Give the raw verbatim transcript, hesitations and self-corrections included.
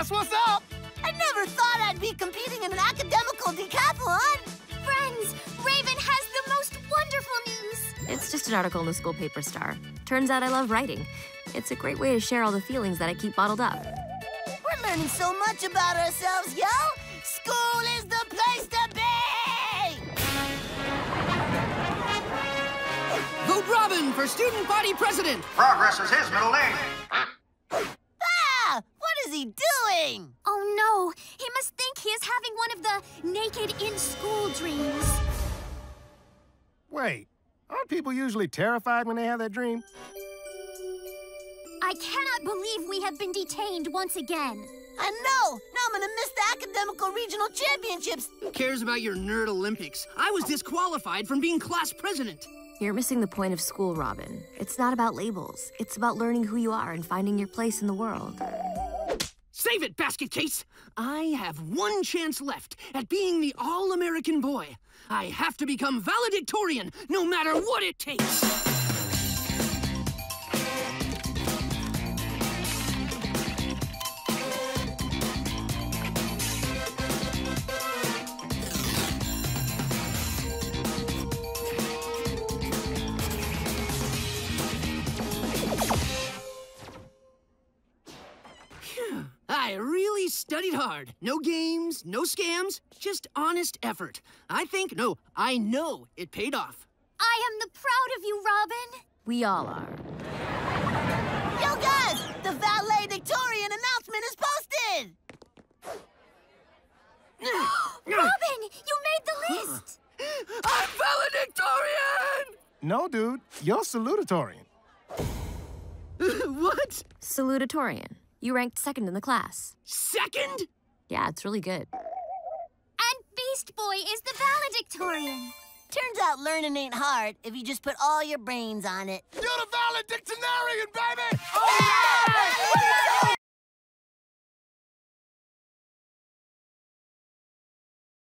That's what's up! I never thought I'd be competing in an academical decathlon! Friends, Raven has the most wonderful news! It's just an article in the school paper, Star. Turns out I love writing. It's a great way to share all the feelings that I keep bottled up. We're learning so much about ourselves, yo! School is the place to be! Vote Robin for student body president! Progress is his middle name! What is he doing? Oh, no. He must think he is having one of the naked-in-school dreams. Wait, aren't people usually terrified when they have that dream? I cannot believe we have been detained once again. I know! Now I'm gonna miss the Academical Regional Championships! Who cares about your nerd Olympics? I was disqualified from being class president. You're missing the point of school, Robin. It's not about labels. It's about learning who you are and finding your place in the world. Save it, basket case! I have one chance left at being the all-American boy. I have to become valedictorian, no matter what it takes. I really studied hard. No games, no scams, just honest effort. I think, no, I know it paid off. I am the proud of you, Robin. We all are. Yo, guys, the valedictorian announcement is posted! Robin, you made the list! I'm valedictorian! No, dude, you're salutatorian. What? Salutatorian. You ranked second in the class. Second? Yeah, it's really good. And Beast Boy is the valedictorian. Turns out learning ain't hard if you just put all your brains on it. You're the valedictorian, baby!